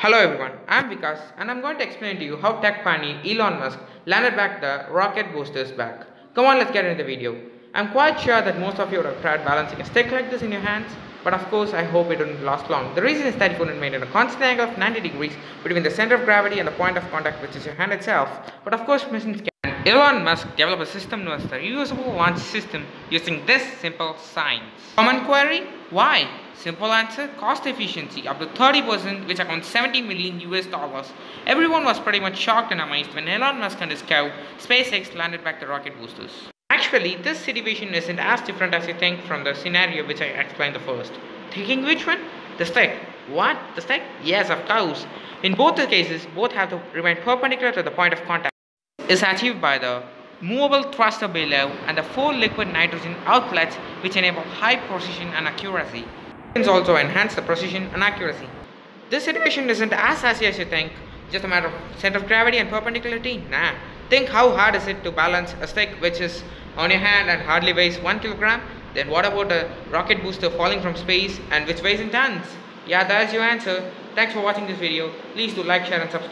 Hello everyone, I'm Vikas and I'm going to explain to you how tech pioneer Elon Musk landed back the rocket boosters back. Come on, let's get into the video. I'm quite sure that most of you have tried balancing a stick like this in your hands, but of course I hope it didn't last long. The reason is that you couldn't maintain a constant angle of 90 degrees between the center of gravity and the point of contact, which is your hand itself. But of course missions can. Elon Musk developed a system known as the reusable launch system using this simple science. Common query? Why? Simple answer, cost efficiency up to 30%, which accounts $70 million. Everyone was pretty much shocked and amazed when Elon Musk and his cow, SpaceX, landed back the rocket boosters. Actually, this situation isn't as different as you think from the scenario which I explained the first. Thinking which one? The stick. What? The stick? Yes, of course. In both the cases, both have to remain perpendicular to the point of contact. Is achieved by the movable thruster below and the four liquid nitrogen outlets, which enable high precision and accuracy. Also enhance the precision and accuracy. This situation isn't as sassy as you think, just a matter of center of gravity and perpendicularity. Nah, think how hard is it to balance a stick which is on your hand and hardly weighs 1 kilogram? Then what about a rocket booster falling from space and which weighs in tons? Yeah, that is your answer. Thanks for watching this video. Please do like, share and subscribe.